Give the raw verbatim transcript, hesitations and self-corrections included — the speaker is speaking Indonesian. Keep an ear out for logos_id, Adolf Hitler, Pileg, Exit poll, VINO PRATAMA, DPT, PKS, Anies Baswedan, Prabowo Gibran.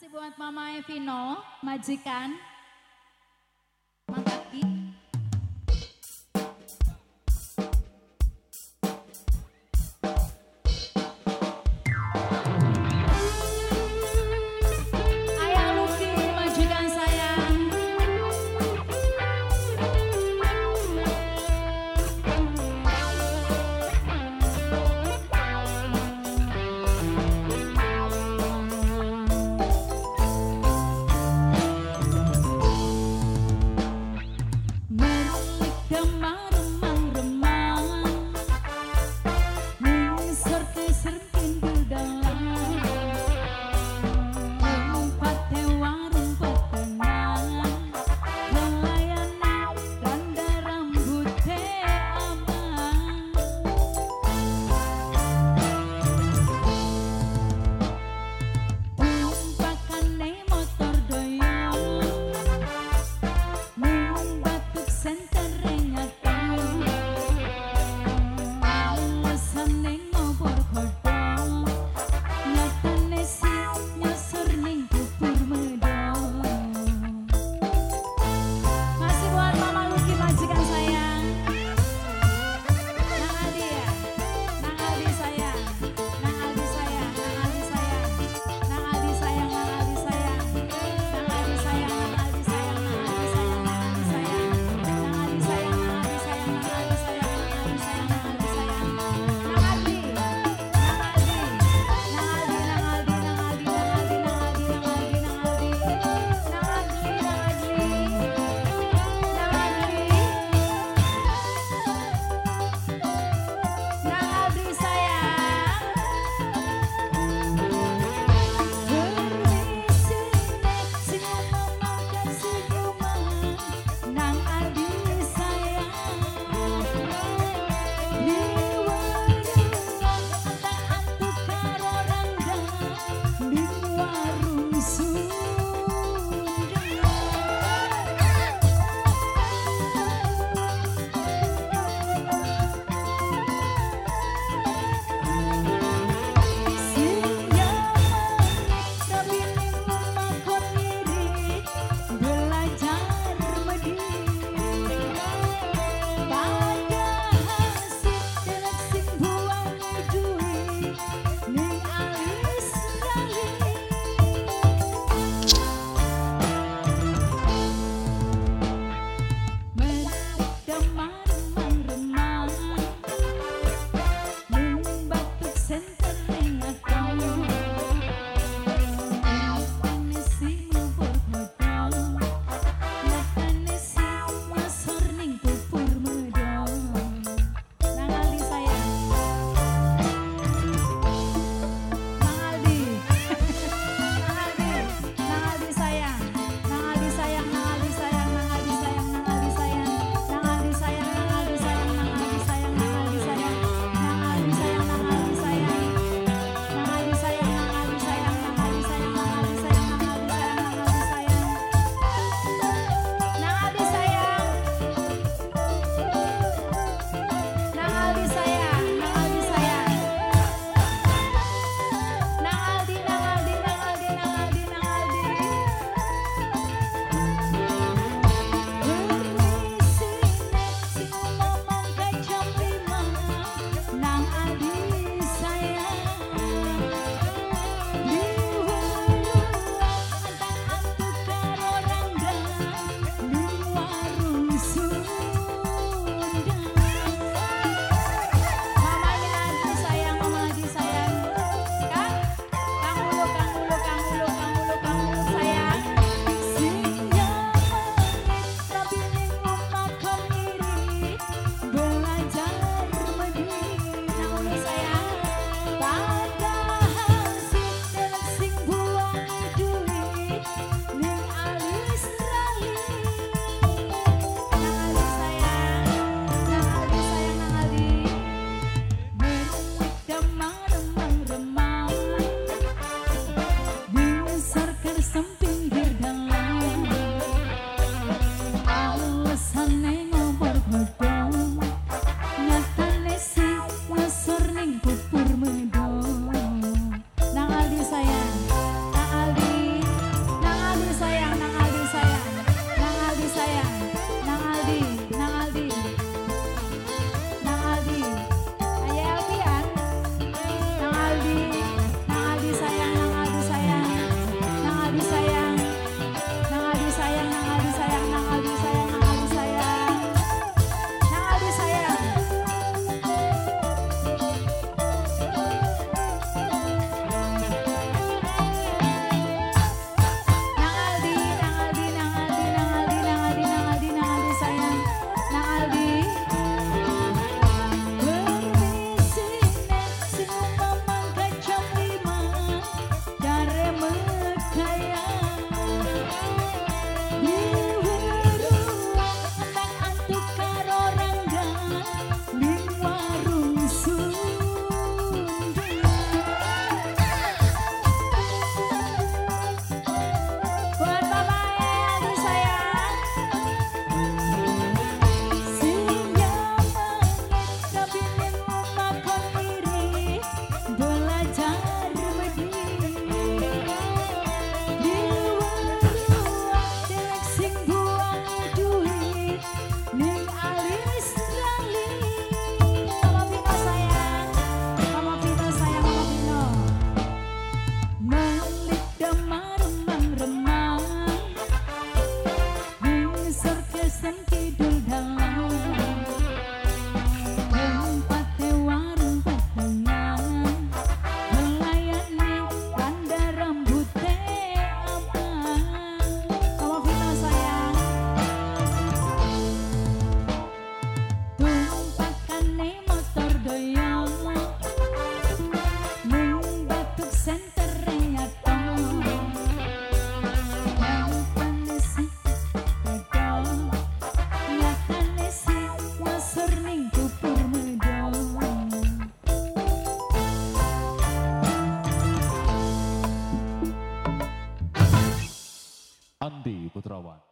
Kasih buat Mama Evino, majikan. Mantap, Ki. Ayah Luki, majikan sayang. Thank you. Putrawan.